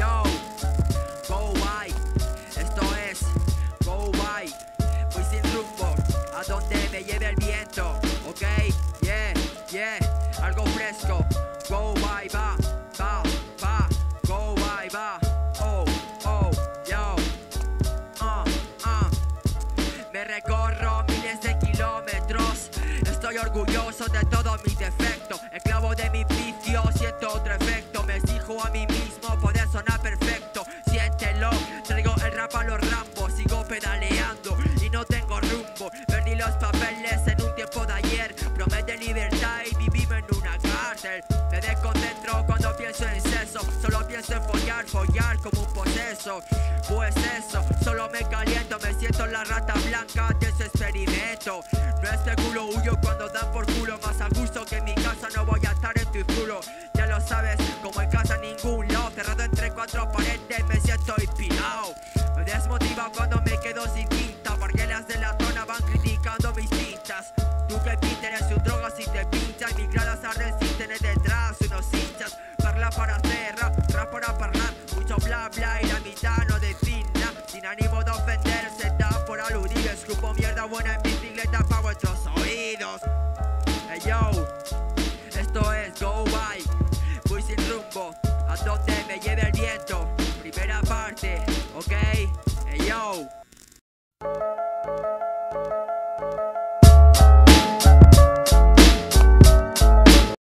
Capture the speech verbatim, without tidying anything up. Yo, Go Bike, esto es Go Bike. Voy sin rumbo, a donde me lleve el viento. Ok, yeah, yeah, algo fresco. Go Bike, va, va, va. Go Bike, va. Oh, oh, yo. Ah, uh, ah. Uh. Me recorro miles de kilómetros. Estoy orgulloso de todo mi defecto. Esclavo de mi vicio, siento otro efecto. Me exijo a mí mismo poder sonar perfecto. Siéntelo, traigo el rap a los Rambos. Sigo pedaleando y no tengo rumbo. Perdí los papeles en un tiempo de ayer. Promete libertad y vivimos en una cárcel. Me desconcentro cuando pienso en sexo. Solo pienso en follar, follar como un poseso. Pues eso, solo me caliento. Me siento la rata blanca de ese experimento. No especulo, huyo cuando dan por culo. Más a gusto que en mi casa no voy a estar en tu culo. Ya lo sabes, como en casa ningún lado. Cerrado entre cuatro paredes me siento inspirado. Me desmotiva cuando me quedo sin tinta. Barguelas de la zona van criticando mis tintas. Tú que pintes sus drogas y te pinchas. Mis gradas arden sin tener detrás unos hinchas. Parla para hacer rap, rap para parlar. Mucho bla bla y la mitad no defina. Sin ánimo de ofender, se da por aludido. Escupo mierda buena en mis bicicletas para vuestros oídos. Hey yo, esto es Go Bike. Voy sin rumbo, a donde me lleve el viento. Primera parte, ok. Hey yo.